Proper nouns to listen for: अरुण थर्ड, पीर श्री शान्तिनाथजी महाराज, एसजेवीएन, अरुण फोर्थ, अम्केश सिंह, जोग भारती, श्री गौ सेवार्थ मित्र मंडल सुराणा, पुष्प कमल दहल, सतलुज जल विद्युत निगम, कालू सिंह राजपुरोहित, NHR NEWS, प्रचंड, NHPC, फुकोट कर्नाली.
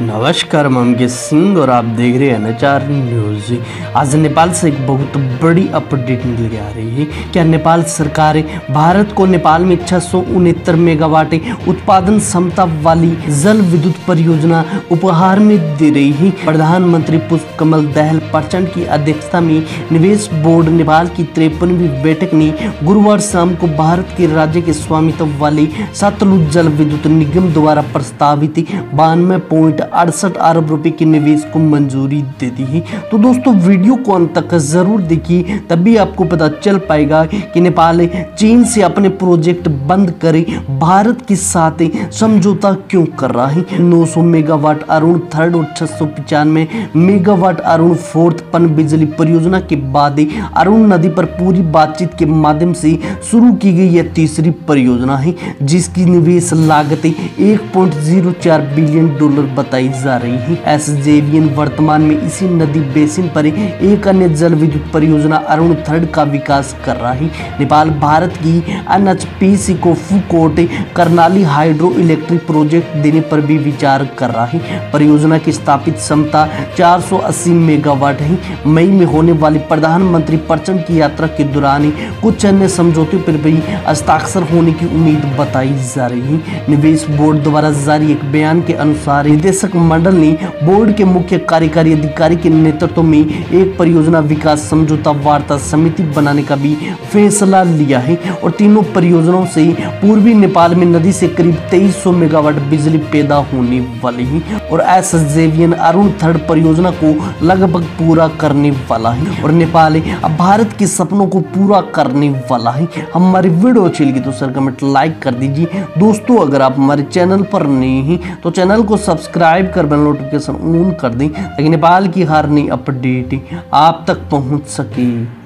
नमस्कार, मैं अम्केश सिंह और आप देख रहे हैं NHR न्यूज़। आज नेपाल से एक बहुत बड़ी अपडेट निकल के आ रही है। क्या नेपाल सरकार भारत को नेपाल में 669 मेगावाट उत्पादन क्षमता वाली जल विद्युत परियोजना उपहार में दे रही है। प्रधानमंत्री पुष्प कमल दहल प्रचंड की अध्यक्षता में निवेश बोर्ड नेपाल की 53वीं बैठक ने गुरुवार शाम को भारत के राज्य के स्वामित्व वाली सतलुज जल विद्युत निगम द्वारा प्रस्तावित 92.68 अरब रुपए के निवेश को मंजूरी दे दी है। तो दोस्तों, वीडियो को अंत तक जरूर देखिए, तभी आपको पता चल पाएगा कि नेपाल चीन से अपने प्रोजेक्ट बंद करे भारत के साथ समझौता क्यों कर रहा है। 900 मेगावाट अरुण थर्ड और 695 मेगावाट अरुण फोर्थ पन बिजली परियोजना के बाद अरुण नदी पर पूरी बातचीत के माध्यम से शुरू की गई यह तीसरी परियोजना है, जिसकी निवेश लागत 1.04 बिलियन डॉलर बताई जा रही है। एसजेवीएन वर्तमान में इसी नदी बेसिन पर एक अन्य जल विद्युत परियोजना अरुण थर्ड का विकास कर रहा है। नेपाल भारत की NHPC को फुकोट कर्नाली hydro electric project देने पर भी विचार कर रहा है। परियोजना की स्थापित क्षमता 480 मेगावाट है। मई में होने वाली प्रधानमंत्री प्रचंड की यात्रा के दौरान कुछ अन्य समझौतों पर भी हस्ताक्षर होने की उम्मीद बताई जा रही है। निवेश बोर्ड द्वारा जारी एक बयान के अनुसार निदेशक मंडल ने बोर्ड के मुख्य कार्यकारी अधिकारी के नेतृत्व में एक परियोजना विकास समझौता वार्ता समिति बनाने का भी फैसला लिया है और तीनों परियोजनाओं से पूर्वी नेपाल में नदी से करीब 2300 मेगावाट बिजली पैदा होने वाली है और एसजेवीएन अरुण थर्ड परियोजना को लगभग पूरा करने वाला है और नेपाल अब भारत के सपनों को पूरा करने वाला है। हमारी वीडियो अच्छी लगी तो सर कमेंट लाइक कर दीजिए। दोस्तों, अगर आप हमारे चैनल पर नए हैं तो चैनल को सब्सक्राइब कर बेल नोटिफिकेशन ऑन कर दें ताकि नेपाल की हर नई अपडेट आप तक पहुंच सके।